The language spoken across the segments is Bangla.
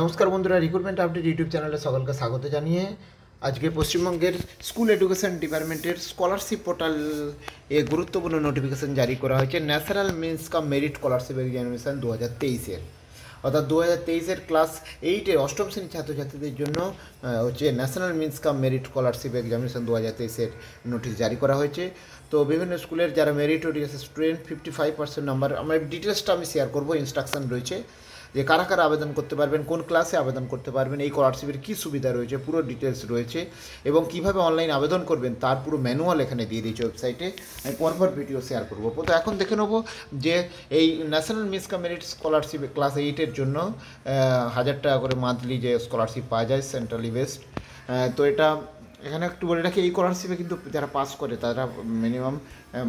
নমস্কার বন্ধুরা, রিক্রুটমেন্ট আপডেট ইউটিউব চ্যানেলে সকলকে স্বাগত জানিয়ে আজকে পশ্চিমবঙ্গের স্কুল এডুকেশন ডিপার্টমেন্টের স্কলারশিপ পোর্টাল এ গুরুত্বপূর্ণ নোটিফিকেশন জারি করা হয়েছে national means merit scholarship examination 2023-এর। অর্থাৎ 2023-এর ক্লাস 8-এর অষ্টম শ্রেণীর ছাত্রছাত্রীদের জন্য হচ্ছে national means merit scholarship examination 2023-এর নোটিশ জারি করা হয়েছে। তো বিভিন্ন স্কুলের যারা মেরিটোরিয়াস স্টুডেন্ট 55% নাম্বার, আমরা ডিটেলসটা আমি শেয়ার করবো। ইনস্ট্রাকশন রয়েছে যে কারা কারা আবেদন করতে পারবেন, কোন ক্লাসে আবেদন করতে পারবেন, এই স্কলারশিপের কী সুবিধা রয়েছে, পুরো ডিটেলস রয়েছে এবং কীভাবে অনলাইন আবেদন করবেন তার পুরো ম্যানুয়াল এখানে দিয়ে দিয়েছে ওয়েবসাইটে। আমি পরপর ভিডিও শেয়ার করবো। তো এখন দেখে নেবো যে এই national means merit scholarship class 8-এর জন্য 1000 টাকা করে মান্থলি যে স্কলারশিপ পাওয়া যায় সেন্ট্রালি বেসড। তো এটা এখানে একটু বলে রাখি, এই স্কলারশিপে কিন্তু যারা পাস করে তারা মিনিমাম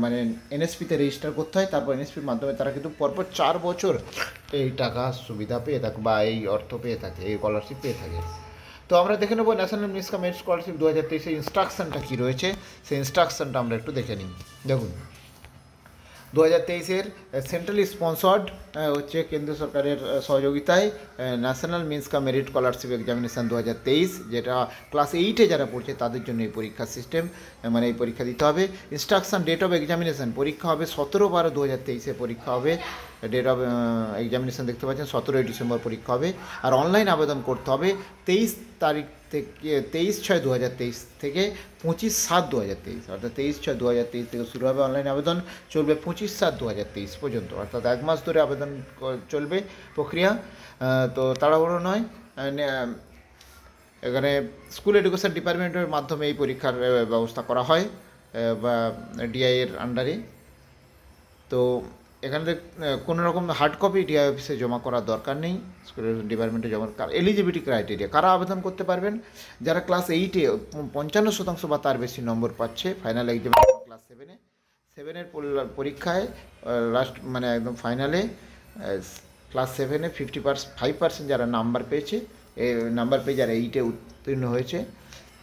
মানে এনএসপিতে রেজিস্টার করতে হয়, তারপর এনএসপির মাধ্যমে তারা কিন্তু পরপর 4 বছর এই টাকা সুবিধা পেয়ে থাকে বা এই অর্থ পেয়ে থাকে, এই স্কলারশিপ পেয়ে থাকে। তো আমরা দেখে নেবো ন্যাশনাল মিন্স মেরিট স্কলারশিপ 2023-এর ইনস্ট্রাকশনটা কী রয়েছে, সেই ইনস্ট্রাকশনটা আমরা একটু দেখে নিই। দেখুন, 2023-এর সেন্ট্রালি স্পন্সর্ড হচ্ছে কেন্দ্র সরকারের সহযোগিতায় national means merit scholarship examination 2023, যেটা ক্লাস 8-এ যারা পড়ছে তাদের জন্য এই পরীক্ষা সিস্টেম, মানে এই পরীক্ষা দিতে হবে। ইনস্ট্রাকশন ডেট অফ এক্সামিনেশন, পরীক্ষা হবে 17/12/2023-এ পরীক্ষা হবে। ডেট অফ এক্সামিনেশন দেখতে পাচ্ছেন 17 ডিসেম্বর পরীক্ষা হবে। আর অনলাইন আবেদন করতে হবে 23 তারিখ থেকে 23/6/2023 থেকে 25/7/2023, অর্থাৎ 23/6/2023 থেকে শুরু হবে অনলাইন আবেদন, চলবে 25/7/2023 পর্যন্ত, অর্থাৎ 1 মাস ধরে আবেদন চলবে প্রক্রিয়া। তো তাড়াহুড়ো নয়, এখানে স্কুল এডুকেশন ডিপার্টমেন্টের মাধ্যমে এই পরীক্ষার ব্যবস্থা করা হয় বা ডিআইয়ের আন্ডারে। তো এখানে কোনো রকম হার্ড কপি ডিআই অফিসে জমা করার দরকার নেই, স্কুলের ডিপার্টমেন্টে জমা। এলিজিবিলিটি ক্রাইটেরিয়া, কারা আবেদন করতে পারবেন, যারা ক্লাস 8-এ 55% বা তার বেশি নম্বর পাচ্ছে ফাইনাল এক্সামিনেশন, ক্লাস 7-এর পরীক্ষায় লাস্ট মানে একদম ফাইনালে ক্লাস 7-এ 55% যারা নাম্বার পেয়েছে, এই নাম্বার পেয়ে যারা 8-এ উত্তীর্ণ হয়েছে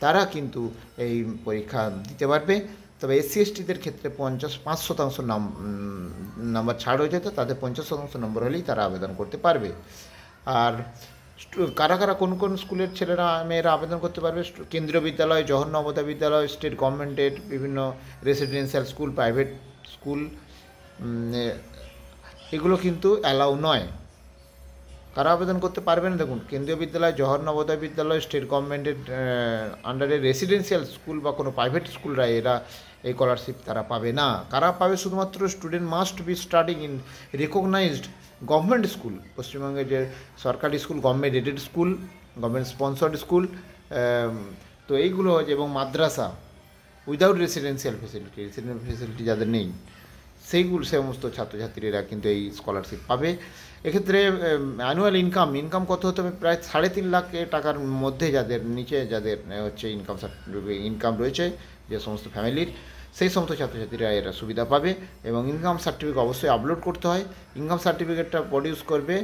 তারা কিন্তু এই পরীক্ষা দিতে পারবে। তবে SC/ST-দের ক্ষেত্রে 5% নাম্বার ছাড় হয়ে যেত, তাদের 50% নম্বর হলেই তারা আবেদন করতে পারবে। আর কারা কারা কোন কোন স্কুলের ছেলেরা মেয়েরা আবেদন করতে পারবে, কেন্দ্রীয় বিদ্যালয়, জওহর নবোদয় বিদ্যালয়, স্টেট গভর্নমেন্টের বিভিন্ন রেসিডেন্সিয়াল স্কুল, প্রাইভেট স্কুল, এগুলো কিন্তু অ্যালাউ নয়। কারা আবেদন করতে পারবেন, দেখুন, কেন্দ্রীয় বিদ্যালয়, জওহর নবোদয় বিদ্যালয়, স্টেট গভর্নমেন্টের আন্ডারে রেসিডেন্সিয়াল স্কুল বা কোনো প্রাইভেট স্কুলরা এরা এই স্কলারশিপ তারা পাবে না। কারা পাবে, শুধুমাত্র student must be studying in recognised government school, পশ্চিমবঙ্গের যে সরকারি school, government rated school, government sponsored school, তো এইগুলো হচ্ছে, এবং মাদ্রাসা without residential facility, residential facility যাদের নেই সেইগুলো সমস্ত ছাত্রছাত্রীরা কিন্তু এই স্কলারশিপ পাবে। এক্ষেত্রে অ্যানুয়াল ইনকাম কত হতে হবে, প্রায় 3.5 লাখ টাকার মধ্যে যাদের নিচে, যাদের হচ্ছে ইনকাম রয়েছে যে সমস্ত ফ্যামিলির, সেই সমস্ত ছাত্রছাত্রীরা এরা সুবিধা পাবে। এবং ইনকাম সার্টিফিকেট অবশ্যই আপলোড করতে হয়, ইনকাম সার্টিফিকেটটা প্রডিউস করবে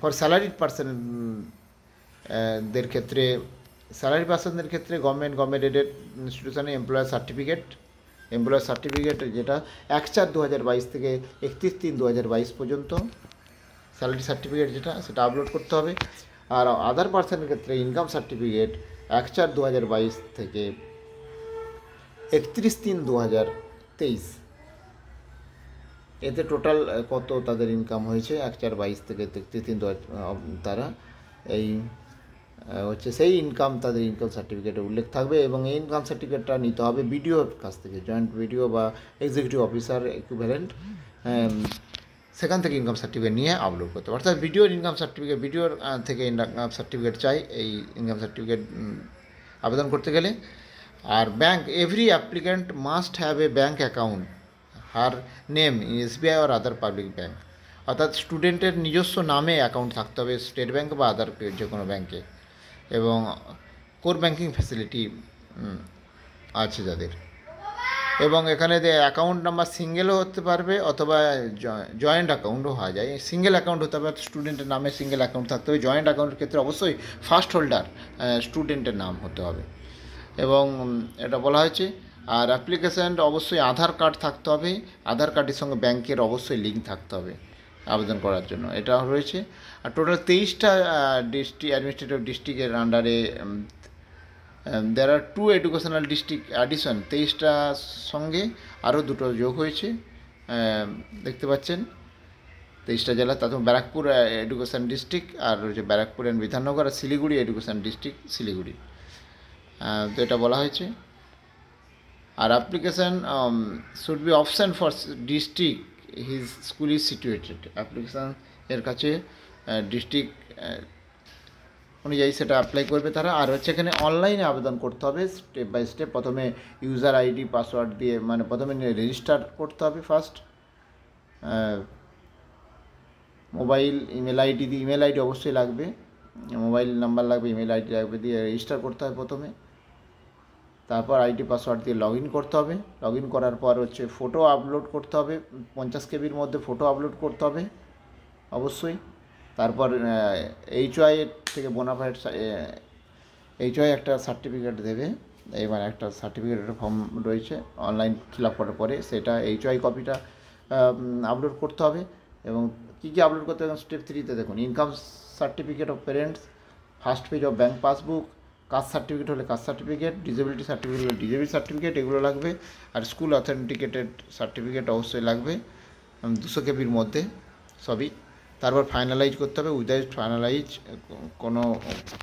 ফর স্যালারিড পার্সনদের ক্ষেত্রে, স্যালারিড পার্সনদের ক্ষেত্রে গভর্নমেন্ট এডেড ইনস্টিটিউশনে এমপ্লয়ার সার্টিফিকেট, এমপ্লয়ার সার্টিফিকেট যেটা 1/4/2022 থেকে 31/3/2022 পর্যন্ত স্যালারি সার্টিফিকেট যেটা, সেটা আপলোড করতে হবে। আর আদার পার্সনের ক্ষেত্রে ইনকাম সার্টিফিকেট 1/4/2022 থেকে 31/3/2023, এতে টোটাল কত তাদের ইনকাম হয়েছে 1/4/22 থেকে 31/3/2022 তারা এই হচ্ছে সেই ইনকাম, তাদের ইনকাম সার্টিফিকেটে উল্লেখ থাকবে। এবং এই ইনকাম সার্টিফিকেটটা নিতে হবে বিডিওর কাছ থেকে, জয়েন্ট বিডিও বা এক্সিকিউটিভ অফিসার ইকুইভ্যালেন্ট, সেখান থেকে ইনকাম সার্টিফিকেট নিয়ে আপলোড করতে হবে। অর্থাৎ বিডিওর ইনকাম সার্টিফিকেট, বিডিওর থেকে ইনকাম সার্টিফিকেট চাই এই ইনকাম সার্টিফিকেট আবেদন করতে গেলে। আর bank, every applicant must have a bank account her name SBI আর আদার পাবলিক ব্যাঙ্ক, অর্থাৎ স্টুডেন্টের নিজস্ব নামে অ্যাকাউন্ট থাকতে হবে স্টেট ব্যাঙ্ক বা আদার যে কোনো ব্যাঙ্কে, এবং কোর ব্যাঙ্কিং ফ্যাসিলিটি আছে যাদের। এবং এখানে অ্যাকাউন্ট নাম্বার সিঙ্গেলও হতে পারবে অথবা জয়েন্ট অ্যাকাউন্টও হওয়া যায়। সিঙ্গেল অ্যাকাউন্ট হতে পারে, স্টুডেন্টের নামে সিঙ্গেল অ্যাকাউন্ট থাকতে হবে। জয়েন্ট অ্যাকাউন্টের ক্ষেত্রে অবশ্যই ফার্স্ট হোল্ডার স্টুডেন্টের নাম হতে হবে, এবং এটা বলা হয়েছে। আর অ্যাপ্লিকেশান অবশ্যই আধার কার্ড থাকতে হবে, আধার কার্ডের সঙ্গে ব্যাঙ্কের অবশ্যই লিঙ্ক থাকতে হবে। আবেদন করার জন্য এটা রয়েছে আর টোটাল 23টা ডিস্ট্রিক্ট অ্যাডমিনিস্ট্রেটিভ ডিস্ট্রিক্টের আন্ডারে there are two educational district addition 23টা সঙ্গে আরো দুটো যোগ হয়েছে দেখতে পাচ্ছেন 23টা জেলা তাতে ব্যারাকপুর এডুকেশন ডিস্ট্রিক্ট আর রয়েছে ব্যারাকপুর এন্ড বিধাননগর আর শিলিগুড়ি এডুকেশন ডিস্ট্রিক্ট শিলিগুড়ি তো এটা বলা হয়েছে আর application should be option for district his school is situated application এর কাছে district অনুযায়ী সেটা अप्लाई করবে তারা আর হচ্ছে এখানে অনলাইনে আবেদন করতে হবে স্টেপ বাই স্টেপ প্রথমে ইউজার আইডি পাসওয়ার্ড দিয়ে মানে প্রথমে রেজিস্টার করতে হবে ফার্স্ট মোবাইল ইমেল আইডি অবশ্যই লাগবে মোবাইল নাম্বার লাগবে ইমেল আইডি লাগবে দিয়ে রেজিস্টার করতে হবে প্রথমে তারপর আইডি পাসওয়ার্ড দিয়ে লগইন করতে হবে লগইন করার পর হচ্ছে ফটো আপলোড করতে হবে 50 কেবির মধ্যে ফটো আপলোড করতে হবে অবশ্যই তারপর এইচওয়াই থেকে বোনাফাইড এইচওয়াই একটা সার্টিফিকেট দেবে এবার একটা সার্টিফিকেটের ফর্ম রয়েছে অনলাইন ফিলআপ করার পরে সেটা এইচওয়াই কপিটা আপলোড করতে হবে এবং কি কি আপলোড করতে হবে স্টেপ 3 তে দেখুন income certificate of parents first page of bank passbook caste certificate হলে কাস্ট সার্টিফিকেট ডিসেবিলিটি সার্টিফিকেট হলে ডিসেবিলিটি সার্টিফিকেট এগুলো লাগবে আর স্কুল অথেন্টিকেটেড সার্টিফিকেট অবশ্যই লাগবে 200 কেবির মধ্যে সবই তারপর ফাইনালাইজ করতে হবে উইদাউট ফাইনালাইজ কোনো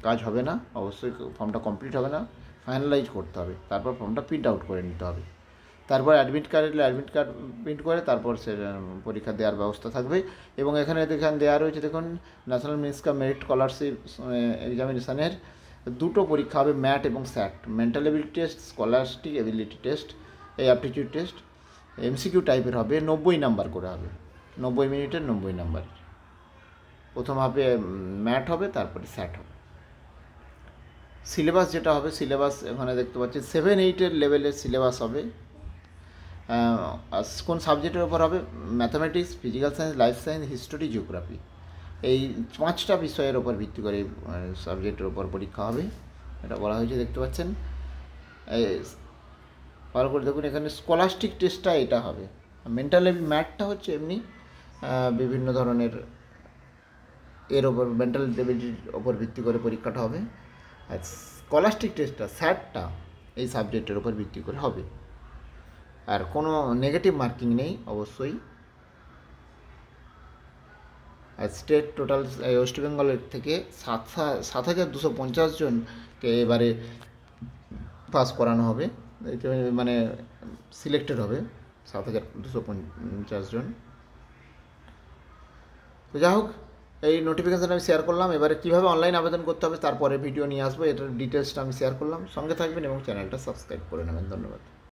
কাজ হবে না অবশ্যই ফর্মটা কমপ্লিট হবে না ফাইনালাইজ করতে হবে তারপর ফর্মটা প্রিন্ট আউট করে নিতে হবে তারপর অ্যাডমিট কার্ড প্রিন্ট করে তারপর সে পরীক্ষা দেওয়ার ব্যবস্থা থাকবে এবং এখানে দেয়া রয়েছে দেখুন ন্যাশনাল মিন্স মেরিট স্কলারশিপ এক্সামিনেশনের দুটো পরীক্ষা হবে ম্যাট এবং SAT mental ability test scholarship ability test এই অ্যাপটিটিউড টেস্ট এমসিকিউ টাইপের হবে 90 নাম্বার করে হবে 90 মিনিটের 90 নাম্বার প্রথম হবে ম্যাট হবে তারপরে স্যাট হবে সিলেবাস যেটা হবে সিলেবাস এখানে দেখতে পাচ্ছেন 7-8 এর লেভেলের সিলেবাস হবে কোন সাবজেক্টের উপর হবে mathematics physical science life science history geography এই পাঁচটা বিষয়ের উপর ভিত্তি করে সাবজেক্টের উপর পরীক্ষা হবে এটা বলা হয়েছে দেখতে পাচ্ছেন ভালো করে দেখুন এখানে স্কলাস্টিক টেস্টটা এটা হবে মেন্টাল ম্যাথটা হচ্ছে এমনি বিভিন্ন ধরনের এর উপর মেন্টাল এবিলিটির উপর ভিত্তি করে পরীক্ষাটা হবে আর স্কলাস্টিক টেস্টটা স্যাটটা এই সাবজেক্টের উপর ভিত্তি করে হবে আর কোনো নেগেটিভ মার্কিং নেই অবশ্যই আর স্টেট টোটাল ওয়েস্ট বেঙ্গলের থেকে 7,250 জনকে এবারে পাস করানো হবে মানে সিলেক্টেড হবে 7,250 জন তো যাই হোক এই নোটিফিকেশন আমি শেয়ার করলাম এবারে কিভাবে অনলাইন আবেদন করতে হবে তারপরে ভিডিও নিয়ে আসবো এটার ডিটেইলসটা আমি শেয়ার করলাম সঙ্গে থাকবেন এবং চ্যানেলটা সাবস্ক্রাইব করে নেবেন ধন্যবাদ